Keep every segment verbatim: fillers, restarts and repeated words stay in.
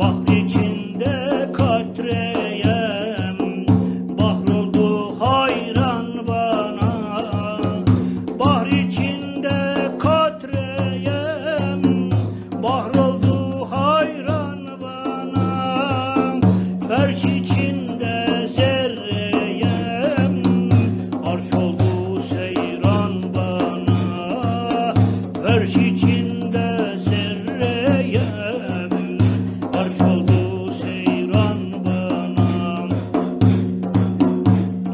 bahr içinde katreyem, bahroldu hayran bana, bahr içinde katreyem, bahroldu hayran bana, ferş içinde zerreyem, arş oldu seyran bana, ferş içinde oldu seyran bana.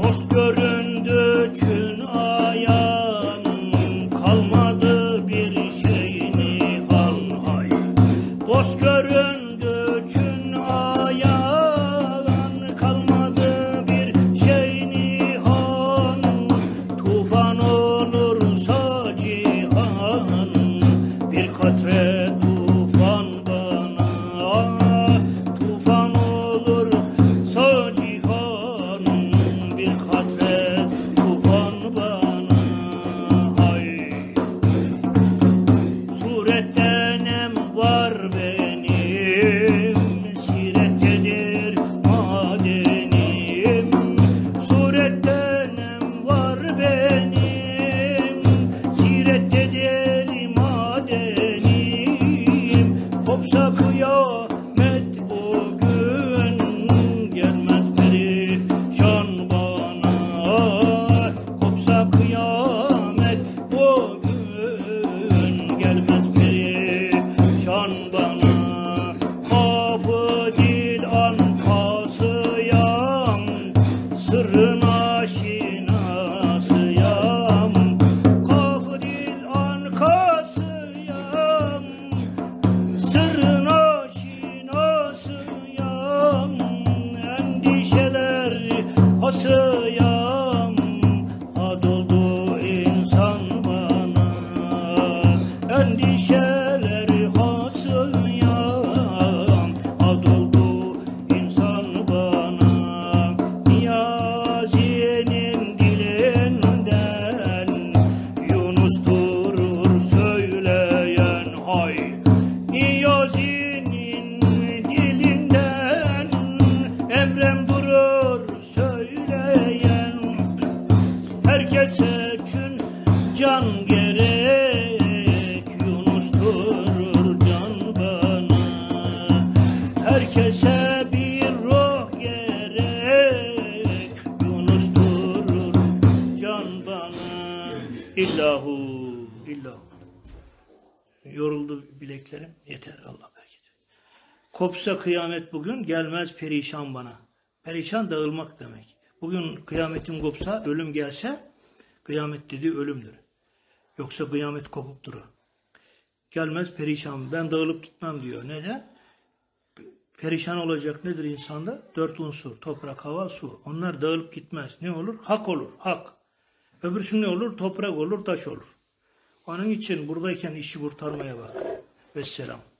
Dost göründü çün ayan, kalmadı bir şey nihal hay. Dost göründü çün ayan, kalmadı bir şey nihal. Tufan olursa cihan, bir katre bana. Kâf-ı dil ankâsıyam, sırrın aşinasıyam. Kâf-ı dil ankâsıyam, sırrın aşinasıyam. Endişeler hasıyam, had oldu insan bana. Endişe can gerek, Yunus durur can bana. Herkese bir ruh gerek, Yunus durur can bana. İllahu, illahu. Yoruldu bileklerim, yeter Allah belki de. Kopsa kıyamet bugün, gelmez perişan bana. Perişan dağılmak demek. Bugün kıyametim kopsa, ölüm gelse, kıyamet dediği ölümdür. Yoksa kıyamet kopup durur. Gelmez perişan. Ben dağılıp gitmem diyor. Neden? Perişan olacak nedir insanda? Dört unsur. Toprak, hava, su. Onlar dağılıp gitmez. Ne olur? Hak olur. Hak. Öbürsü ne olur? Toprak olur, taş olur. Onun için buradayken işi kurtarmaya bak. Vesselam.